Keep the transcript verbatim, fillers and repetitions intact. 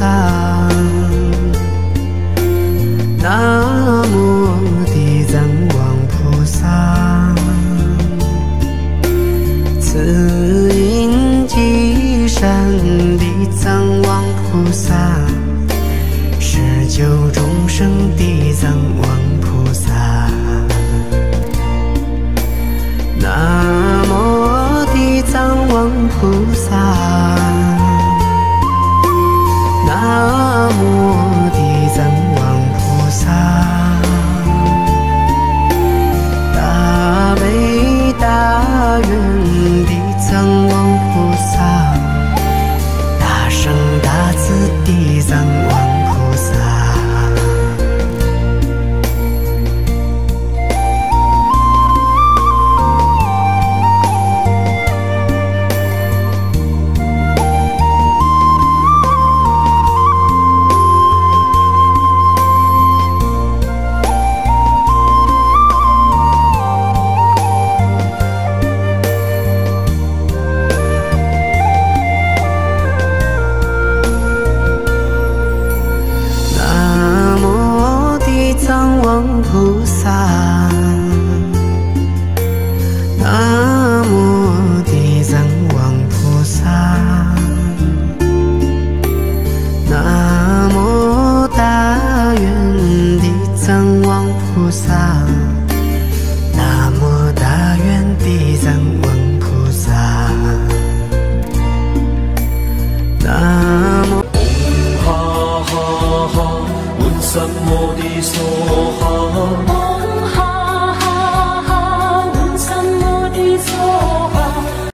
萨，南无地藏王菩萨，慈音济善地藏王菩萨，施救众生地藏王菩萨，南无地藏王菩萨。 南无地藏王菩萨，大悲大愿地藏王菩萨，大圣大慈地藏王菩萨。三摩地所哈。